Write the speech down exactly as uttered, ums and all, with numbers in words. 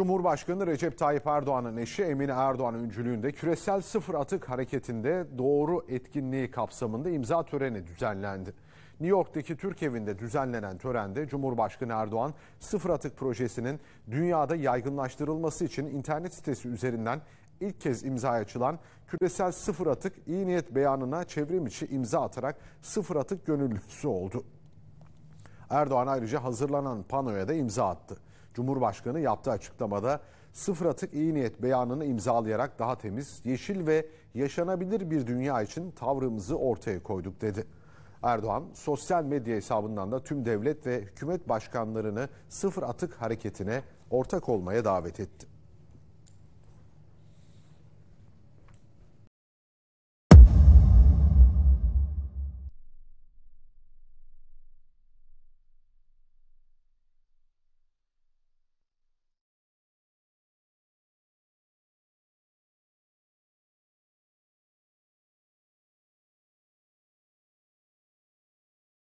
Cumhurbaşkanı Recep Tayyip Erdoğan'ın eşi Emine Erdoğan öncülüğünde Küresel Sıfır Atık Hareketi'nde doğru etkinliği kapsamında imza töreni düzenlendi. New York'taki Türk Evi'nde düzenlenen törende Cumhurbaşkanı Erdoğan, sıfır atık projesinin dünyada yaygınlaştırılması için internet sitesi üzerinden ilk kez imzaya açılan Küresel Sıfır Atık İyi Niyet Beyanı'na çevrim içi imza atarak sıfır atık gönüllüsü oldu. Erdoğan ayrıca hazırlanan panoya da imza attı. Cumhurbaşkanı yaptığı açıklamada sıfır atık iyi niyet beyanını imzalayarak daha temiz, yeşil ve yaşanabilir bir dünya için tavrımızı ortaya koyduk dedi. Erdoğan sosyal medya hesabından da tüm devlet ve hükümet başkanlarını sıfır atık hareketine ortak olmaya davet etti.